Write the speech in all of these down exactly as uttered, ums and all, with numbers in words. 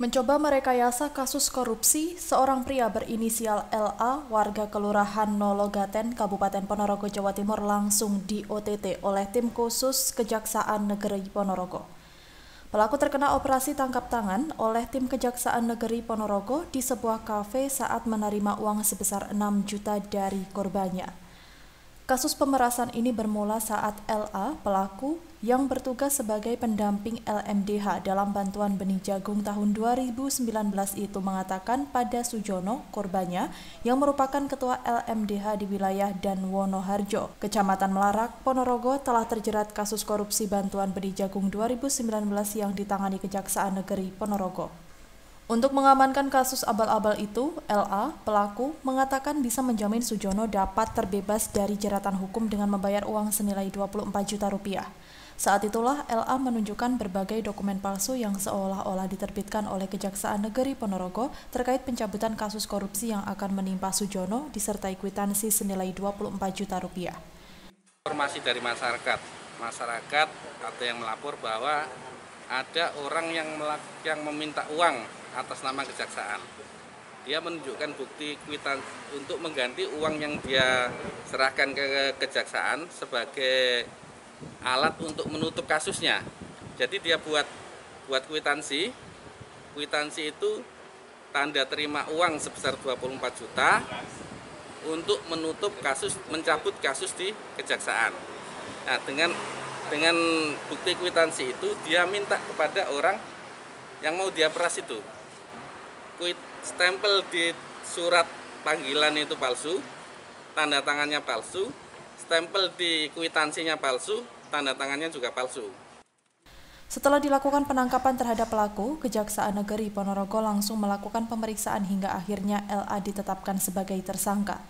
Mencoba merekayasa kasus korupsi, seorang pria berinisial L A warga Kelurahan Nologaten, Kabupaten Ponorogo, Jawa Timur langsung di O T T oleh tim khusus Kejaksaan Negeri Ponorogo. Pelaku terkena operasi tangkap tangan oleh tim Kejaksaan Negeri Ponorogo di sebuah kafe saat menerima uang sebesar enam juta dari korbannya. Kasus pemerasan ini bermula saat L A, pelaku, yang bertugas sebagai pendamping L M D H dalam bantuan benih jagung tahun dua ribu sembilan belas itu mengatakan pada Sujono, korbannya, yang merupakan ketua L M D H di wilayah Danwonoharjo, Kecamatan Melarak, Ponorogo, telah terjerat kasus korupsi bantuan benih jagung dua ribu sembilan belas yang ditangani Kejaksaan Negeri Ponorogo. Untuk mengamankan kasus abal-abal itu, L A, pelaku, mengatakan bisa menjamin Sujono dapat terbebas dari jeratan hukum dengan membayar uang senilai dua puluh empat juta rupiah. Saat itulah L A menunjukkan berbagai dokumen palsu yang seolah-olah diterbitkan oleh Kejaksaan Negeri Ponorogo terkait pencabutan kasus korupsi yang akan menimpa Sujono disertai kwitansi senilai dua puluh empat juta rupiah. Informasi dari masyarakat, masyarakat atau yang melapor bahwa ada orang yang yang meminta uang atas nama kejaksaan. Dia menunjukkan bukti kwitansi untuk mengganti uang yang dia serahkan ke kejaksaan sebagai alat untuk menutup kasusnya. Jadi dia buat buat kwitansi. Kwitansi itu tanda terima uang sebesar dua puluh empat juta untuk menutup kasus, mencabut kasus di kejaksaan. Nah, dengan dengan bukti kwitansi itu dia minta kepada orang yang mau dia peras itu. Stempel di surat panggilan itu palsu, tanda tangannya palsu, stempel di kwitansinya palsu, tanda tangannya juga palsu. Setelah dilakukan penangkapan terhadap pelaku, Kejaksaan Negeri Ponorogo langsung melakukan pemeriksaan hingga akhirnya L A ditetapkan sebagai tersangka.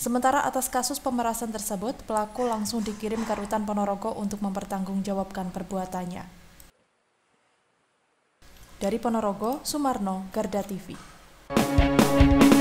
Sementara atas kasus pemerasan tersebut, pelaku langsung dikirim ke Rutan Ponorogo untuk mempertanggungjawabkan perbuatannya. Dari Ponorogo, Sumarno, Garda T V.